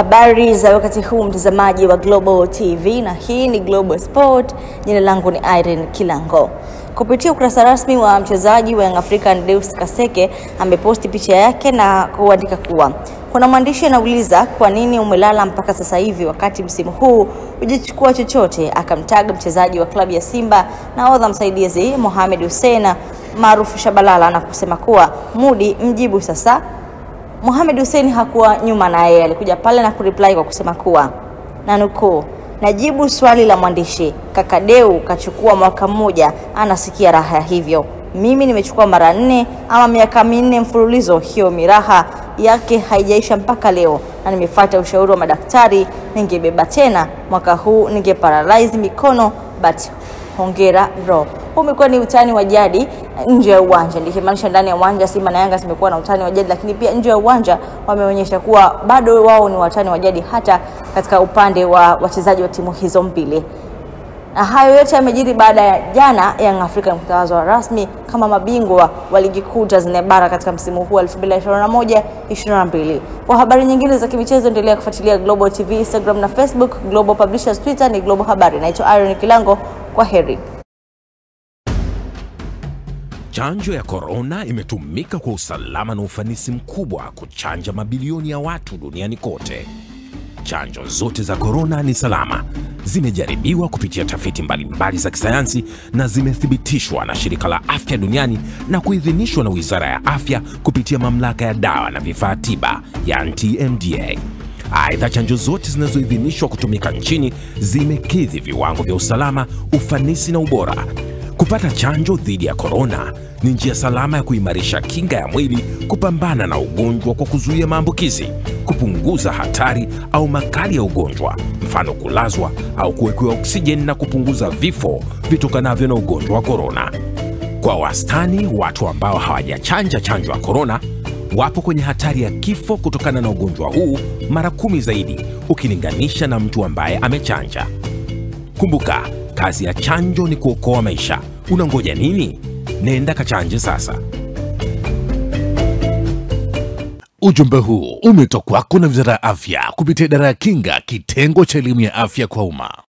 Habari za wakati huu mtazamaji wa Global TV, na hii ni Global Sport. Jina langu ni Irene Kilango. Kupitia ukurasa rasmi wa mchezaji wa Young Africans Deus Kaseke, ameposti picha yake na kuandika kuwa kuna mwandishi anauliza kwa nini umelala mpaka sasa hivi wakati msimu huu hujichukua chochote, akamtaga mchezaji wa klabu ya Simba na odha msaidizi Mohamed Husena maarufu Tshabalala na kusema kuwa mudi mjibu sasa. Mohamed Hussein hakuwa nyuma, naye alikuja pale na kureply kwa kusema kuwa nanuko, najibu swali la mwandishi, kaka Deu kachukua mwaka mmoja anasikia raha, hivyo mimi nimechukua mara 4 ama miaka 4 mfululizo, hiyo miraha yake haijaisha mpaka leo, na nimefuata ushauri wa madaktari, ningebeba tena mwaka huu ningeparalyze mikono, but hongera bro. Umekuwa ni utani wa jadi nje ya uwanja. Nikimaanisha ndani ya uwanja Simba na Yanga zimekuwa na utani wa jadi, lakini pia nje ya uwanja wameonyesha kuwa bado wao ni watani wa jadi hata katika upande wa wachezaji wa timu hizo mbili. Na hayo yote yamejiri baada ya jana Young Africans kutawazwa rasmi kama mabingwa wa ligi kuu Tanzania bara katika msimu huu 2021-22. Kwa habari nyingine za kimichezo endelea kufuatilia Global TV, Instagram na Facebook, Global Publishers, Twitter ni Global Habari. Naitwa Irene Kilango, kwa heri. Chanjo ya corona imetumika kwa usalama na ufanisi mkubwa kuchanja mabilioni ya watu duniani kote. Chanjo zote za corona ni salama, zimejaribiwa kupitia tafiti mbalimbali za kisayansi na zimethibitishwa na Shirika la Afya Duniani na kuidhinishwa na Wizara ya Afya kupitia Mamlaka ya Dawa na Vifaa Tiba ya TMDA. Aidha, chanjo zote zinazoidhinishwa kutumika nchini zimekidhi viwango vya usalama, ufanisi na ubora. Kupata chanjo dhidi ya corona ni njia salama ya kuimarisha kinga ya mwili, kupambana na ugonjwa kwa kuzuia maambukizi, kupunguza hatari au makali ya ugonjwa, mfano kulazwa au kuwekewa oksijeni, na kupunguza vifo vitokanavyo na ugonjwa wa corona. Kwa wastani, watu ambao hawajachanja chanjo ya corona wapo kwenye hatari ya kifo kutokana na ugonjwa huu mara 10 zaidi ukilinganisha na mtu ambaye amechanja. Kumbuka, kazi ya chanjo ni kuokoa maisha. Unangoja nini? Nenda kachanje sasa. Ujumbe huu umetoka kwako na Wizara ya Afya kupitia Idara ya Kinga, Kitengo cha Elimu ya Afya kwa Umma.